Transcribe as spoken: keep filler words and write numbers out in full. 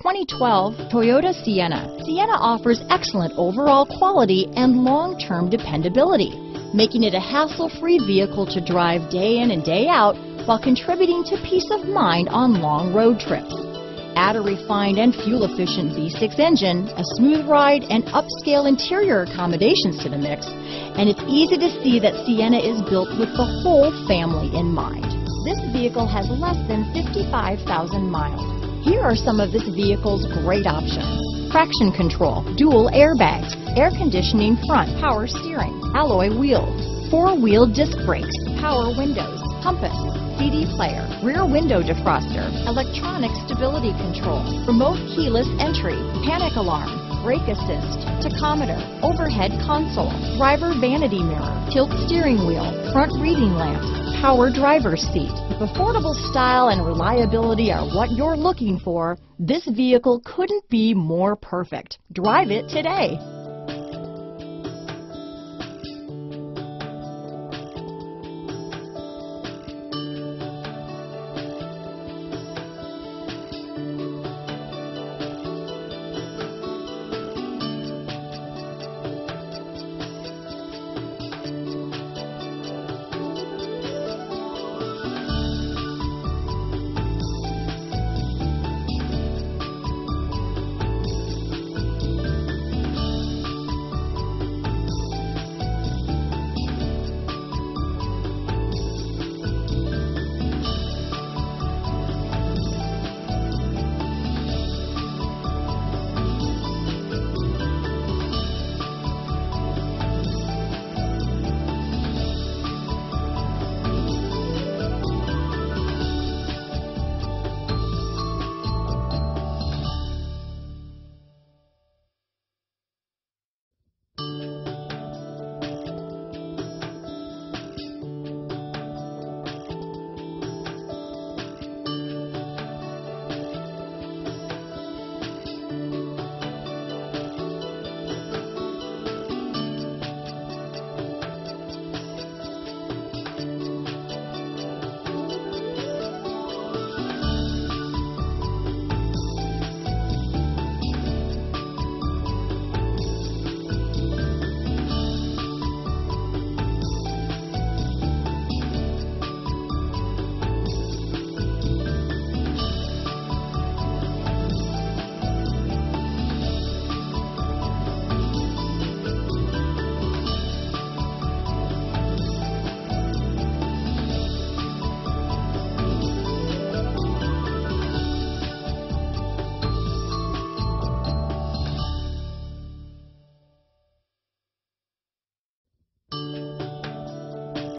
twenty twelve Toyota Sienna. Sienna offers excellent overall quality and long-term dependability, making it a hassle-free vehicle to drive day in and day out while contributing to peace of mind on long road trips. Add a refined and fuel-efficient V six engine, a smooth ride, and upscale interior accommodations to the mix, and it's easy to see that Sienna is built with the whole family in mind. This vehicle has less than fifty-five thousand miles. Here are some of this vehicle's great options: traction control, dual airbags, air conditioning front, power steering, alloy wheels, four-wheel disc brakes, power windows, compass, C D player, rear window defroster, electronic stability control, remote keyless entry, panic alarm, brake assist, tachometer, overhead console, driver vanity mirror, tilt steering wheel, front reading lamps, power driver's seat. If affordable style and reliability are what you're looking for, this vehicle couldn't be more perfect. Drive it today.